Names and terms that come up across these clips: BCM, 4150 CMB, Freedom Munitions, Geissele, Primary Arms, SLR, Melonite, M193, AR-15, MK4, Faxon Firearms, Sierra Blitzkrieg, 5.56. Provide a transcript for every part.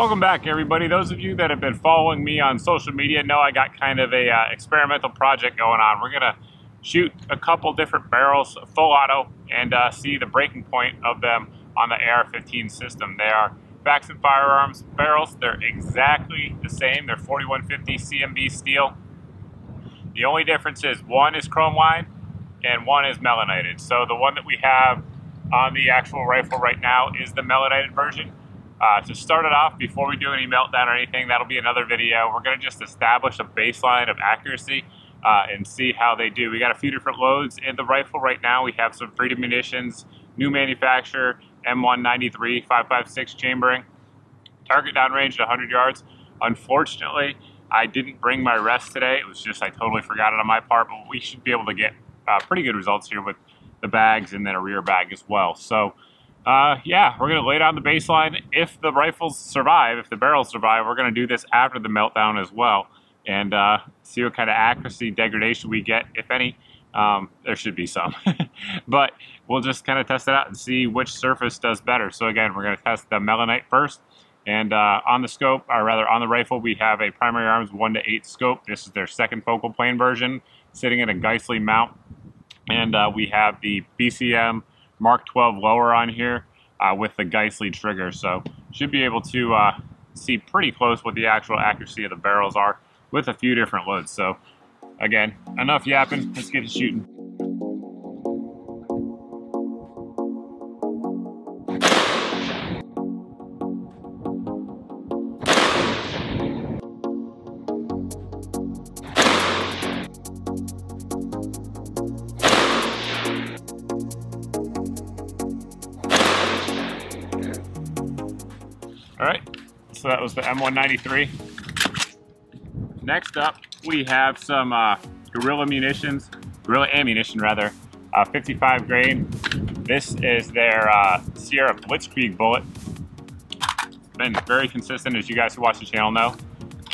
Welcome back, everybody. Those of you that have been following me on social media know I got kind of a experimental project going on. We're gonna shoot a couple different barrels full auto and see the breaking point of them on the AR-15 system. They are Faxon Firearms barrels. They're exactly the same. They're 4150 CMB steel. The only difference is one is chrome lined and one is melonited. So the one that we have on the actual rifle right now is the melonited version. To start it off, before we do any meltdown or anything, that'll be another video. We're going to just establish a baseline of accuracy and see how they do. We got a few different loads in the rifle right now. We have some Freedom Munitions, new manufacturer, M193, 5.56 chambering, target downrange at 100 yards. Unfortunately, I didn't bring my rest today. It was just I totally forgot it on my part, but we should be able to get pretty good results here with the bags and then a rear bag as well. So yeah, we're going to lay down the baseline. If the rifles survive, if the barrels survive, we're going to do this after the meltdown as well and see what kind of accuracy degradation we get, if any. There should be some, but we'll just kind of test it out and see which surface does better. So again, we're going to test the Melonite first, and on the scope, or rather on the rifle, we have a Primary Arms 1-8 scope. This is their second focal plane version, sitting in a Geissele mount, and we have the BCM Mark 12 lower on here with the Geissele trigger. So should be able to see pretty close what the actual accuracy of the barrels are with a few different loads. So again, enough yapping, let's get to shooting. All right, so that was the M193. Next up, we have some Gorilla ammunition, 55 grain. This is their Sierra Blitzkrieg bullet. It's been very consistent, as you guys who watch the channel know,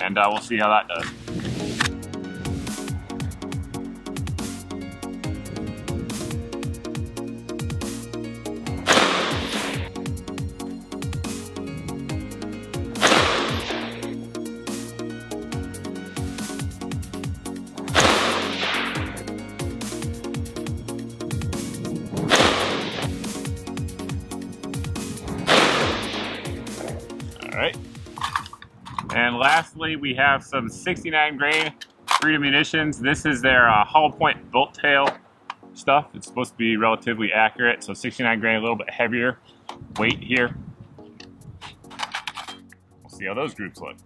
and we'll see how that does. Alright, and lastly we have some 69 grain Freedom Munitions. This is their hollow point bolt tail stuff. It's supposed to be relatively accurate, so 69 grain, a little bit heavier weight here. We'll see how those groups look.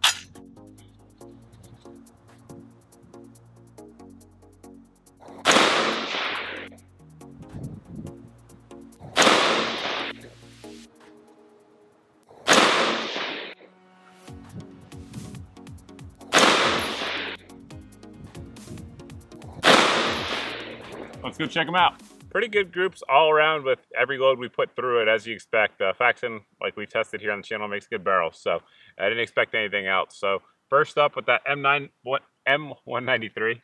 Let's go check them out. Pretty good groups all around with every load we put through it, as you expect. Faxon, like we tested here on the channel, makes good barrels, so I didn't expect anything else. So first up with that M193.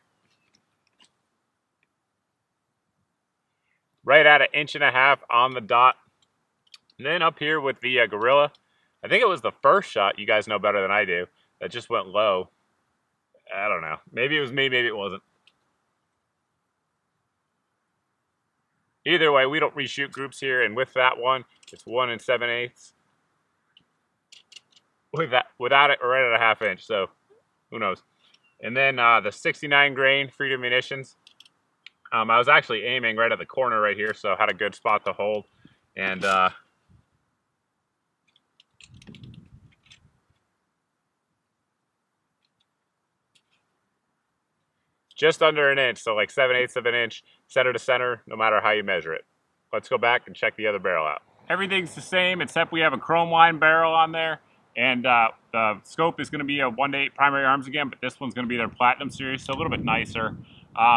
Right at 1.5 inches on the dot. And then up here with the Gorilla. I think it was the first shot, you guys know better than I do, that just went low. I don't know. Maybe it was me, maybe it wasn't. Either way, we don't reshoot groups here, and with that one, it's 1 7/8. With that, without it, right at 1/2 inch, so who knows. And then the 69 grain Freedom Munitions. I was actually aiming right at the corner right here, so I had a good spot to hold. And just under 1 inch, so like 7/8 of an inch, center to center, no matter how you measure it. Let's go back and check the other barrel out. Everything's the same, except we have a chrome line barrel on there, and the scope is gonna be a 1-8 Primary Arms again, but this one's gonna be their Platinum series, so a little bit nicer.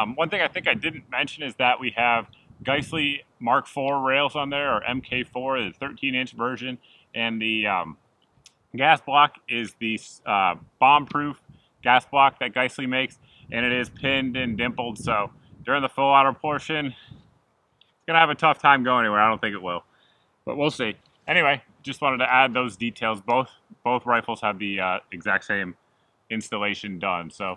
One thing I think I didn't mention is that we have Geissele Mark IV rails on there, or MK4, the 13-inch version, and the gas block is the bomb-proof gas block that Geissele makes, and it is pinned and dimpled, so during the full auto portion, it's going to have a tough time going anywhere. I don't think it will, but we'll see. Anyway, just wanted to add those details. Both rifles have the exact same installation done. So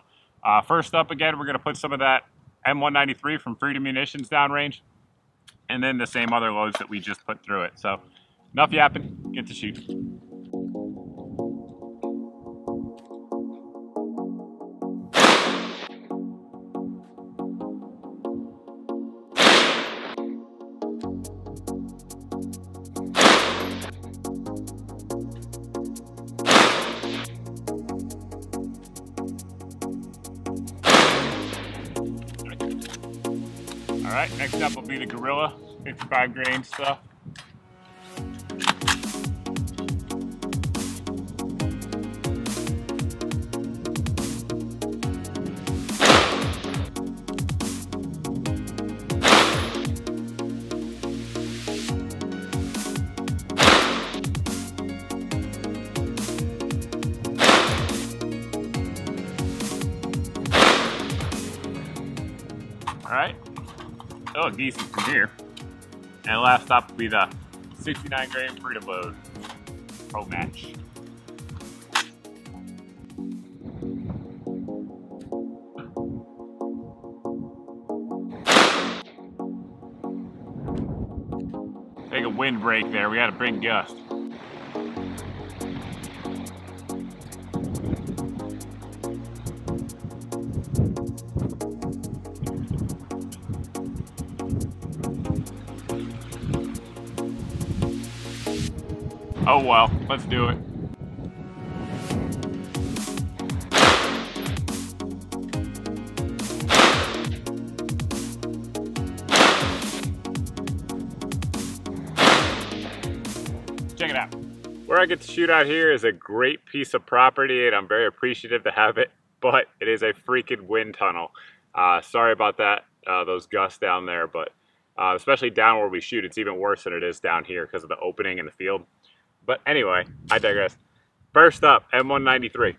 first up, again, we're going to put some of that M193 from Freedom Munitions downrange, and then the same other loads that we just put through it. So enough yapping, get to shoot. All right, next up will be the Gorilla 55 grain stuff. All right. Oh, decent from here. And last stop will be the 69 grain Freedom load Pro Match. Take a wind break there. We had a big gust. Oh well, let's do it. Check it out. Where I get to shoot out here is a great piece of property, and I'm very appreciative to have it, but it is a freaking wind tunnel. Sorry about that, those gusts down there, but especially down where we shoot, it's even worse than it is down here because of the opening in the field. But anyway, I digress. First up, M193.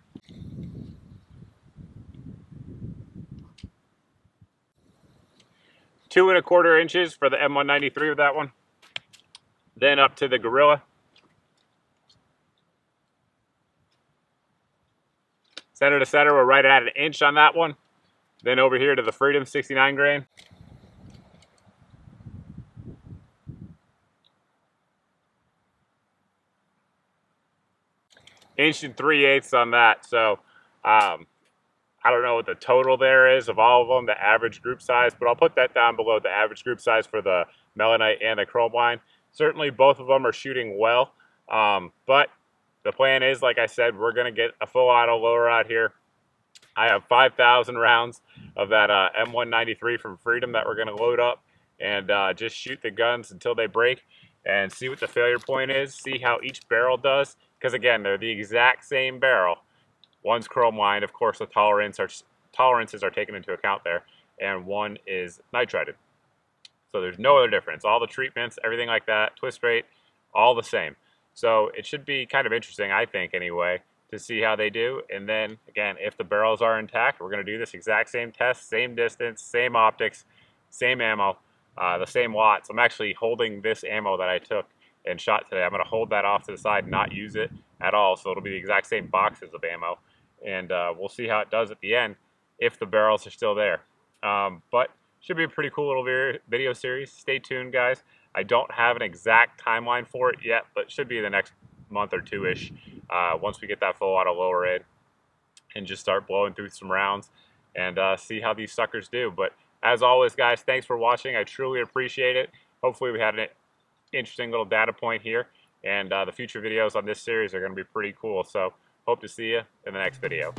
Two and a quarter inches for the M193 with that one. Then up to the Gorilla. 1 cm to 1 cm, we're right at 1 inch on that one. Then over here to the Freedom 69 grain. Inch and 3/8 on that, so I don't know what the total there is of all of them, the average group size, but I'll put that down below, the average group size for the Melonite and the Chrome line. Certainly both of them are shooting well, but the plan is, like I said, we're going to get a full auto lower out here. I have 5,000 rounds of that M193 from Freedom that we're going to load up and just shoot the guns until they break and see what the failure point is, see how each barrel does. Because again, they're the exact same barrel. One's chrome lined, of course the tolerances are taken into account there, and one is nitrided. So there's no other difference. All the treatments, everything like that, twist rate, all the same. So it should be kind of interesting, I think anyway, to see how they do. And then again, if the barrels are intact, we're going to do this exact same test, same distance, same optics, same ammo, the same lots. I'm actually holding this ammo that I took and shot today. I'm going to hold that off to the side and not use it at all, so it'll be the exact same boxes of ammo, and we'll see how it does at the end if the barrels are still there. But should be a pretty cool little video series. Stay tuned, guys. I don't have an exact timeline for it yet, but it should be the next month or two-ish once we get that full auto lower in and just start blowing through some rounds and see how these suckers do. But as always, guys, thanks for watching. I truly appreciate it. Hopefully we had an interesting little data point here, and the future videos on this series are going to be pretty cool, so hope to see you in the next video.